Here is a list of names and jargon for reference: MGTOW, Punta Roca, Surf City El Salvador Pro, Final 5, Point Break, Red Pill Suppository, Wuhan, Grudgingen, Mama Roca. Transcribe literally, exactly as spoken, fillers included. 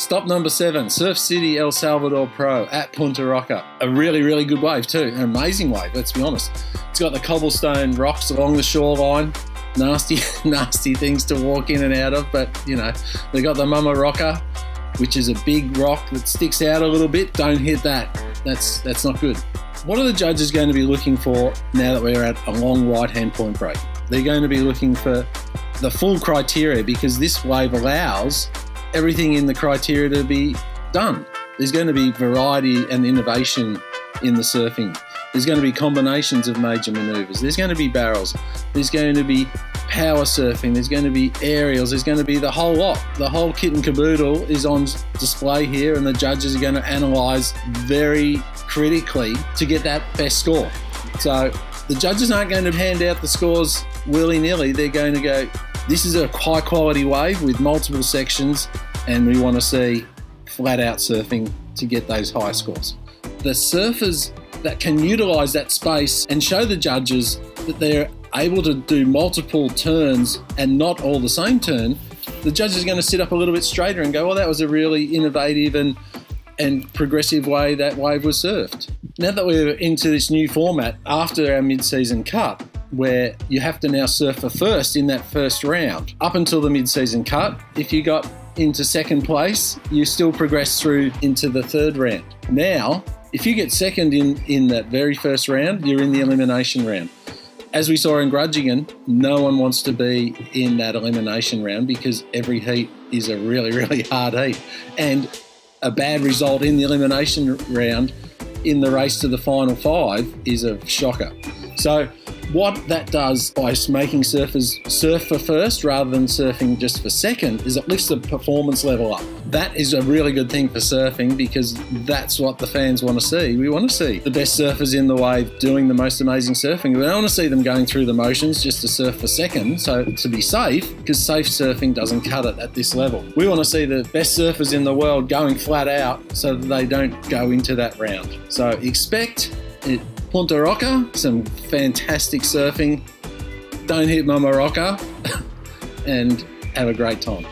Stop number seven, Surf City El Salvador Pro at Punta Roca. A really, really good wave too. An amazing wave, let's be honest. It's got the cobblestone rocks along the shoreline. Nasty, nasty things to walk in and out of, but you know, they got the Mama Roca, which is a big rock that sticks out a little bit. Don't hit that. That's, that's not good. What are the judges going to be looking for now that we're at a long right hand point break? They're going to be looking for the full criteria, because this wave allows everything in the criteria to be done. There's going to be variety and innovation in the surfing. There's going to be combinations of major maneuvers. There's going to be barrels. There's going to be power surfing. There's going to be aerials. There's going to be the whole lot. The whole kit and caboodle is on display here, and the judges are going to analyse very critically to get that best score. So the judges aren't going to hand out the scores willy-nilly. They're going to go, this is a high quality wave with multiple sections, and we want to see flat out surfing to get those high scores. The surfers that can utilise that space and show the judges that they're able to do multiple turns and not all the same turn, the judge is going to sit up a little bit straighter and go, well, that was a really innovative and, and progressive way that wave was surfed. Now that we're into this new format after our mid-season cut, where you have to now surf for first in that first round, up until the mid-season cut, if you got into second place, you still progress through into the third round. Now, if you get second in, in that very first round, you're in the elimination round. As we saw in Grudgingen, no one wants to be in that elimination round, because every heat is a really, really hard heat. And a bad result in the elimination round in the race to the final five is a shocker. So what that does by making surfers surf for first rather than surfing just for second is it lifts the performance level up. That is a really good thing for surfing, because that's what the fans want to see. We want to see the best surfers in the wave doing the most amazing surfing. We don't want to see them going through the motions just to surf for second, so to be safe, because safe surfing doesn't cut it at this level. We want to see the best surfers in the world going flat out so that they don't go into that round. So expect it. Punta Roca, some fantastic surfing. Don't hit Mama Roca, and have a great time.